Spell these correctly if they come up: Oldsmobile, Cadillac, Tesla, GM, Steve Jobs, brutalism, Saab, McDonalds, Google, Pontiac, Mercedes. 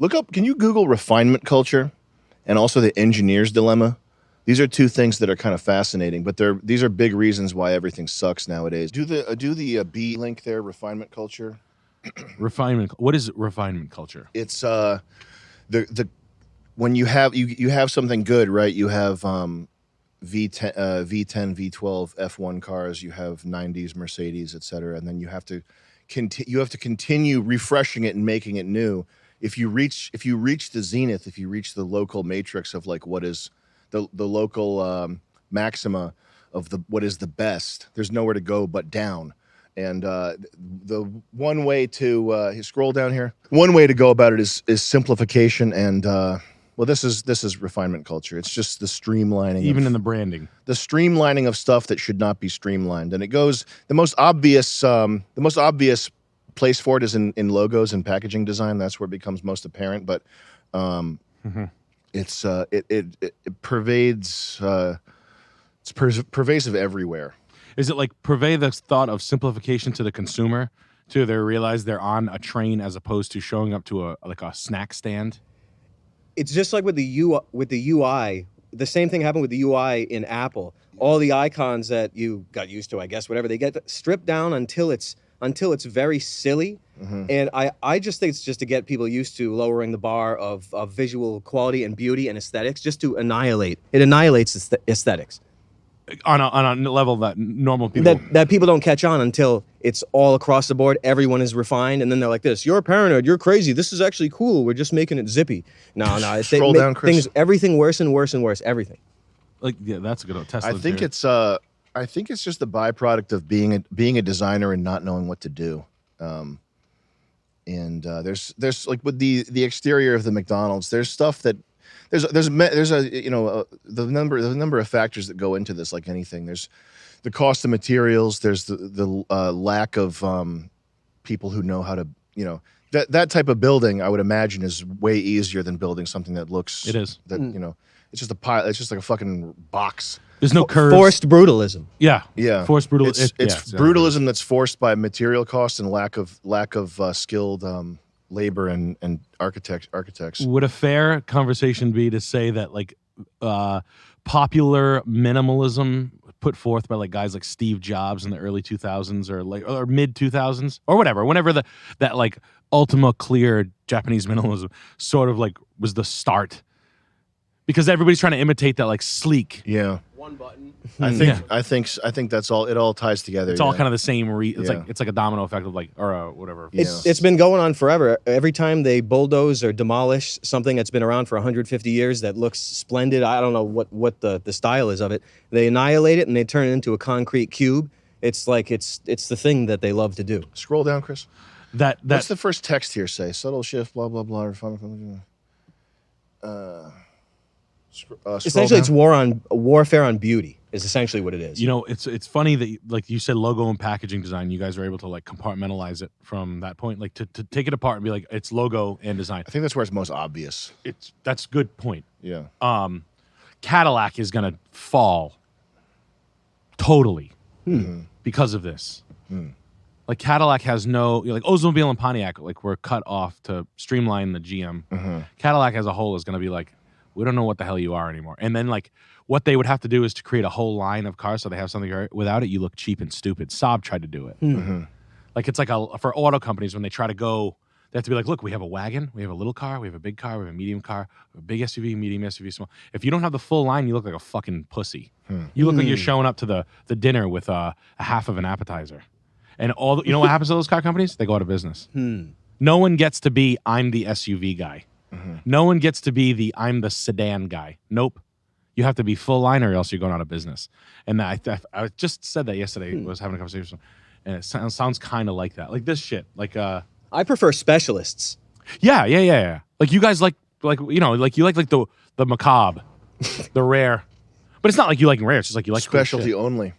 Look up, can you Google refinement culture and also the engineer's dilemma? These are two things that are kind of fascinating, but these are big reasons why everything sucks nowadays. Do the B link there, refinement culture. Refinement. What is refinement culture? It's when you have something good, right? You have V10, V12, F1 cars. You have 90s Mercedes, et cetera, and then you have to continue refreshing it and making it new. If you reach the zenith, if you reach the local matrix of like what is the local maxima of what is the best, there's nowhere to go but down. And the one way to scroll down here. One way to go about it is simplification, and well, this is refinement culture. It's just the streamlining, even in the branding, the streamlining of stuff that should not be streamlined. And it goes the most obvious place for it is in logos and packaging design. That's where it becomes most apparent. But it's pervasive everywhere. Is it like purvey the thought of simplification to the consumer, to they realize they're on a train as opposed to showing up to a snack stand? It's just like with the UI. The same thing happened with the UI in Apple. All the icons that you got used to, I guess, whatever, they get stripped down until it's very silly. Mm-hmm. And I just think it's just to get people used to lowering the bar of visual quality and beauty and aesthetics, just to annihilate. It annihilates aesthetics. On a level that normal people... That people don't catch on until it's all across the board. Everyone is refined, and then they're like this. You're paranoid. You're crazy. This is actually cool. We're just making it zippy. No. It's, scroll down, Chris. Everything worse and worse and worse. Everything. Like, yeah, that's a good old Tesla. I think it's just the byproduct of being a designer and not knowing what to do. There's like with the exterior of the McDonald's, there's stuff that... There's the number of factors that go into this, like anything. There's the cost of materials. There's the lack of people who know how to, that type of building, I would imagine, is way easier than building something that looks... It is. That, it's just a pile. It's just like a fucking box. There's no curves. Forced brutalism. Yeah. Yeah. Forced brutalism. It's brutalism that's forced by material costs and lack of skilled... labor and architects. Would a fair conversation be to say that popular minimalism put forth by like guys like Steve Jobs in the early 2000s or mid 2000s or whatever, whenever that like Ultima Clear Japanese minimalism sort of like was the start, because everybody's trying to imitate that like sleek. Yeah. One button. I think that's all. It all ties together. It's all kind of the same. It's like a domino effect of like whatever. It's been going on forever. Every time they bulldoze or demolish something that's been around for 150 years that looks splendid, I don't know what the style is of it. They annihilate it and they turn it into a concrete cube. It's like it's the thing that they love to do. Scroll down, Chris. That's the first text here. Say subtle shift. Blah blah blah. Essentially, down. It's warfare on beauty is essentially what it is. It's funny that, like you said, logo and packaging design, you guys are able to like compartmentalize it from that point, like to take it apart and be like, it's logo and design. I think that's where it's most obvious. That's a good point. Yeah. Cadillac is gonna fall totally because of this. Like Cadillac has no, like Oldsmobile and Pontiac, like we're cut off to streamline the GM. Cadillac as a whole is gonna be like, we don't know what the hell you are anymore. And then, like, what they would have to do is to create a whole line of cars so they have something. Without it, you look cheap and stupid. Saab tried to do it. Like, it's like for auto companies, when they try to go, they have to be like, look, we have a wagon, we have a little car, we have a big car, we have a medium car, a big SUV, medium SUV, small. If you don't have the full line, you look like a fucking pussy. You look like you're showing up to the dinner with a half of an appetizer. And what happens to those car companies? They go out of business. No one gets to be, I'm the SUV guy. No one gets to be the I'm the sedan guy. Nope. You have to be full line or else you're going out of business. And I just said that yesterday. I was having a conversation. And it sounds kind of like that. Like this shit. Like I prefer specialists. Yeah. Like you guys like the macabre, the rare. But it's not like you like rare. It's just like you like specialty cool only.